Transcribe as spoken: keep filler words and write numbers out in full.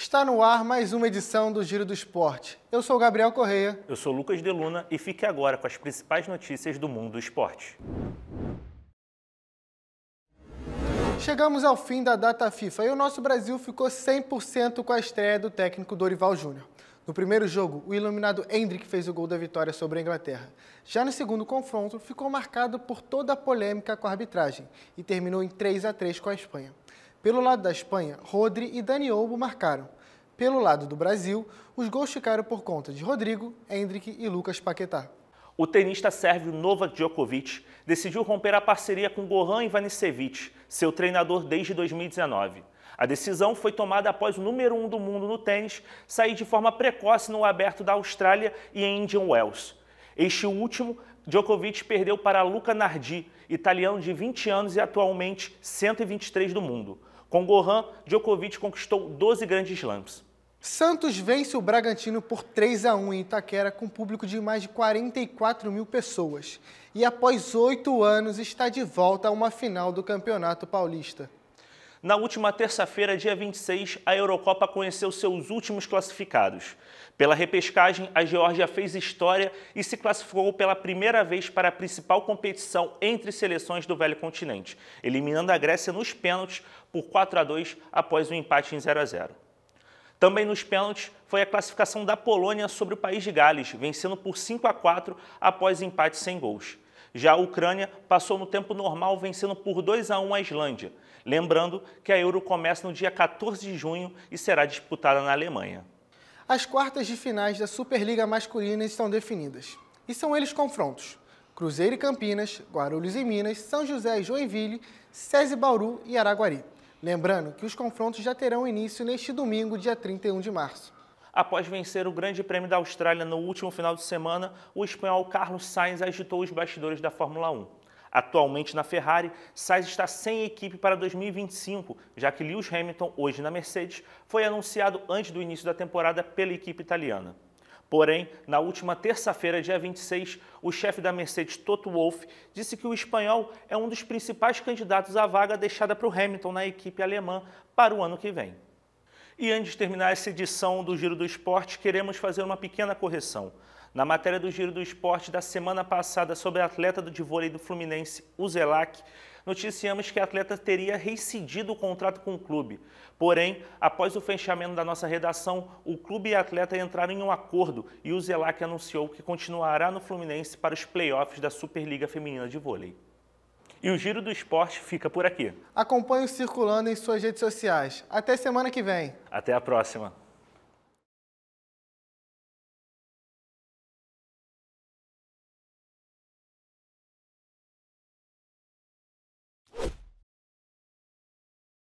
Está no ar mais uma edição do Giro do Esporte. Eu sou o Gabriel Correia. Eu sou o Lucas de Luna e fique agora com as principais notícias do mundo do esporte. Chegamos ao fim da data FIFA e o nosso Brasil ficou cem por cento com a estreia do técnico Dorival Júnior. No primeiro jogo, o iluminado Endrick fez o gol da vitória sobre a Inglaterra. Já no segundo confronto, ficou marcado por toda a polêmica com a arbitragem e terminou em três a três com a Espanha. Pelo lado da Espanha, Rodri e Dani Olmo marcaram. Pelo lado do Brasil, os gols ficaram por conta de Rodrigo, Endrick e Lucas Paquetá. O tenista sérvio Novak Djokovic decidiu romper a parceria com Goran Ivanisevic, seu treinador desde dois mil e dezenove. A decisão foi tomada após o número um do mundo no tênis sair de forma precoce no Aberto da Austrália e em Indian Wells. Este último, Djokovic perdeu para Luca Nardi, italiano de vinte anos e atualmente cento e vinte e três do mundo. Com Gohan, Djokovic conquistou doze grandes slams. Santos vence o Bragantino por três a um em Itaquera com público de mais de quarenta e quatro mil pessoas. E após oito anos está de volta a uma final do Campeonato Paulista. Na última terça-feira, dia vinte e seis, a Eurocopa conheceu seus últimos classificados. Pela repescagem, a Geórgia fez história e se classificou pela primeira vez para a principal competição entre seleções do velho continente, eliminando a Grécia nos pênaltis por quatro a dois após um empate em zero a zero. Também nos pênaltis foi a classificação da Polônia sobre o país de Gales, vencendo por cinco a quatro após empate sem gols. Já a Ucrânia passou no tempo normal, vencendo por dois a um a Islândia. Lembrando que a Euro começa no dia quatorze de junho e será disputada na Alemanha. As quartas de finais da Superliga Masculina estão definidas. E são eles confrontos: Cruzeiro e Campinas, Guarulhos e Minas, São José e Joinville, SESI Bauru e Araguari. Lembrando que os confrontos já terão início neste domingo, dia trinta e um de março. Após vencer o Grande Prêmio da Austrália no último final de semana, o espanhol Carlos Sainz agitou os bastidores da Fórmula um. Atualmente na Ferrari, Sainz está sem equipe para dois mil e vinte e cinco, já que Lewis Hamilton, hoje na Mercedes, foi anunciado antes do início da temporada pela equipe italiana. Porém, na última terça-feira, dia vinte e seis, o chefe da Mercedes, Toto Wolff, disse que o espanhol é um dos principais candidatos à vaga deixada para o Hamilton na equipe alemã para o ano que vem. E antes de terminar essa edição do Giro do Esporte, queremos fazer uma pequena correção. Na matéria do Giro do Esporte da semana passada sobre a atleta de vôlei do Fluminense, Uzelac, noticiamos que a atleta teria rescindido o contrato com o clube. Porém, após o fechamento da nossa redação, o clube e a atleta entraram em um acordo e Uzelac anunciou que continuará no Fluminense para os playoffs da Superliga Feminina de Vôlei. E o Giro do Esporte fica por aqui. Acompanhe o Circulando em suas redes sociais. Até semana que vem. Até a próxima.